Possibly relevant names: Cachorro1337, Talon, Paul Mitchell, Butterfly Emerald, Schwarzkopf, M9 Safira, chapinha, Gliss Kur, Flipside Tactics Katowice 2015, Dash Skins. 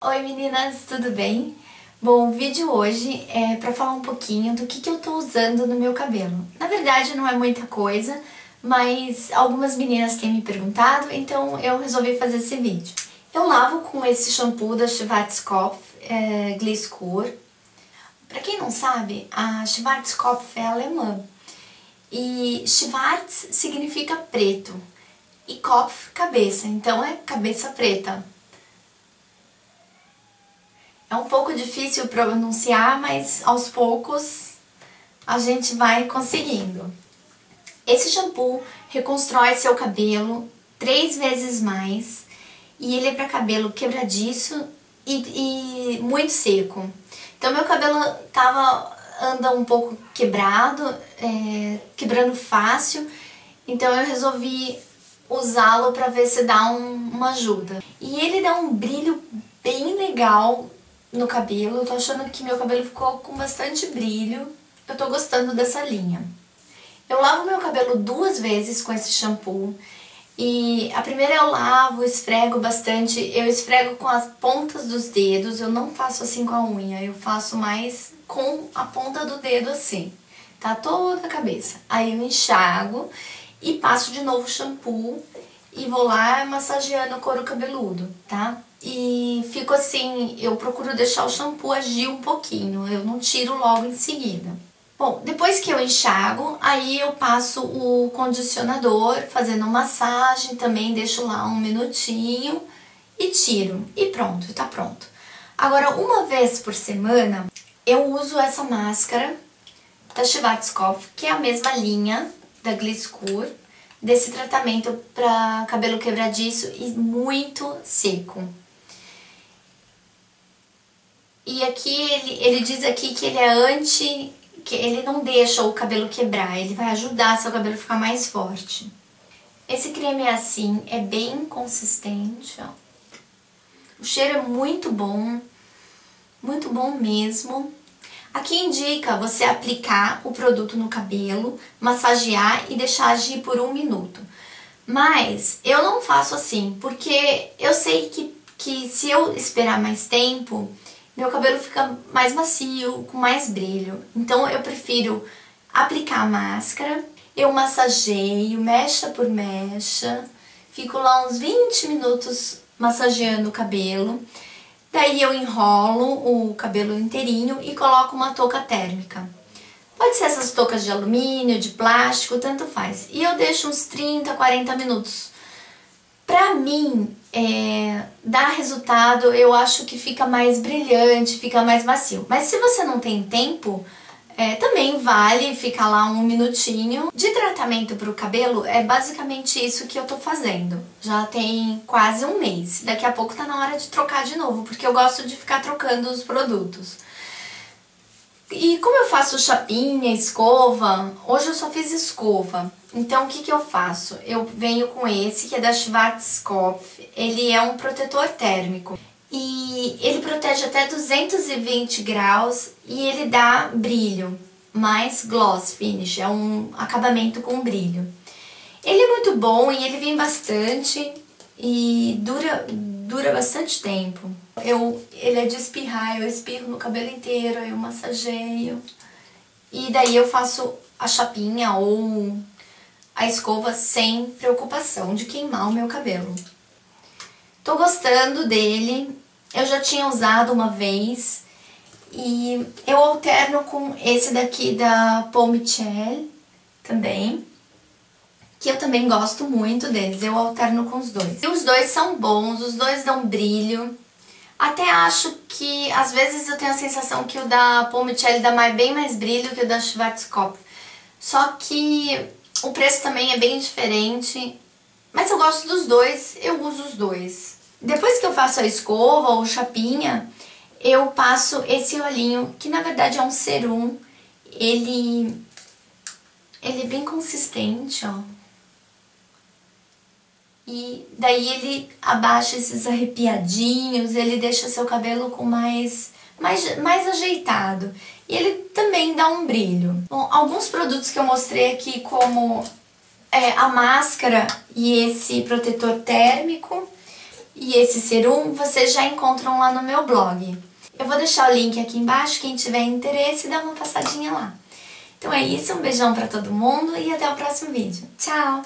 Oi meninas, tudo bem? Bom, o vídeo hoje é pra falar um pouquinho do que eu tô usando no meu cabelo. Na verdade não é muita coisa, mas algumas meninas têm me perguntado, então eu resolvi fazer esse vídeo. Eu lavo com esse shampoo da Schwarzkopf, Gliss Kur. Pra quem não sabe, a Schwarzkopf é alemã. E Schwarz significa preto e Kopf, cabeça, então é cabeça preta. É um pouco difícil pronunciar, mas aos poucos a gente vai conseguindo. Esse shampoo reconstrói seu cabelo 3 vezes mais e ele é para cabelo quebradiço e muito seco. Então meu cabelo anda um pouco quebrado, quebrando fácil, então eu resolvi usá-lo para ver se dá uma ajuda. E ele dá um brilho bem legal no cabelo. Eu tô achando que meu cabelo ficou com bastante brilho, eu tô gostando dessa linha. Eu lavo meu cabelo 2 vezes com esse shampoo, e a primeira eu lavo, esfrego bastante, eu esfrego com as pontas dos dedos, eu não faço assim com a unha, eu faço mais com a ponta do dedo assim, tá? Toda a cabeça. Aí eu enxago e passo de novo o shampoo e vou lá massageando o couro cabeludo, tá? E fico assim, eu procuro deixar o shampoo agir um pouquinho, eu não tiro logo em seguida. Bom, depois que eu enxago, aí eu passo o condicionador, fazendo massagem também, deixo lá 1 minutinho e tiro. E pronto, tá pronto. Agora, 1 vez por semana, eu uso essa máscara da Schwarzkopf, que é a mesma linha da Gliss Kur, desse tratamento para cabelo quebradiço e muito seco. E aqui ele diz aqui que ele é que ele não deixa o cabelo quebrar, ele vai ajudar seu cabelo a ficar mais forte. Esse creme é assim, é bem consistente, ó. O cheiro é muito bom mesmo. Aqui indica você aplicar o produto no cabelo, massagear e deixar agir por 1 minuto. Mas eu não faço assim, porque eu sei que se eu esperar mais tempo, meu cabelo fica mais macio, com mais brilho. Então eu prefiro aplicar a máscara, eu massageio, mecha por mecha, fico lá uns 20 minutos massageando o cabelo. Daí eu enrolo o cabelo inteirinho e coloco uma touca térmica. Pode ser essas toucas de alumínio, de plástico, tanto faz. E eu deixo uns 30, 40 minutos. Pra mim, dá resultado, eu acho que fica mais brilhante, fica mais macio. Mas se você não tem tempo, também vale ficar lá 1 minutinho. De tratamento pro cabelo, é basicamente isso que eu tô fazendo. Já tem quase 1 mês. Daqui a pouco tá na hora de trocar de novo, porque eu gosto de ficar trocando os produtos. E como eu faço chapinha, escova, hoje eu só fiz escova. Então o que que eu faço? Eu venho com esse, que é da Schwarzkopf. Ele é um protetor térmico. E ele protege até 220 graus e ele dá brilho, mais gloss finish, é um acabamento com brilho. Ele é muito bom e ele vem bastante e dura bastante tempo. Ele é de espirrar, eu espirro no cabelo inteiro, eu massageio. E daí eu faço a chapinha ou a escova sem preocupação de queimar o meu cabelo. Tô gostando dele, eu já tinha usado 1 vez e eu alterno com esse daqui da Paul Mitchell também, que eu também gosto muito deles, eu alterno com os dois. E os dois são bons, os dois dão brilho, até acho que às vezes eu tenho a sensação que o da Paul Mitchell dá bem mais brilho que o da Schwarzkopf, só que o preço também é bem diferente, mas eu gosto dos dois, eu uso os dois. Depois que eu faço a escova ou chapinha, eu passo esse olhinho, que na verdade é um serum. Ele é bem consistente, ó. E daí ele abaixa esses arrepiadinhos, ele deixa seu cabelo com mais ajeitado. E ele também dá um brilho. Bom, alguns produtos que eu mostrei aqui, como a máscara e esse protetor térmico, e esse serum vocês já encontram lá no meu blog. Eu vou deixar o link aqui embaixo, quem tiver interesse dá uma passadinha lá. Então é isso, um beijão pra todo mundo e até o próximo vídeo. Tchau!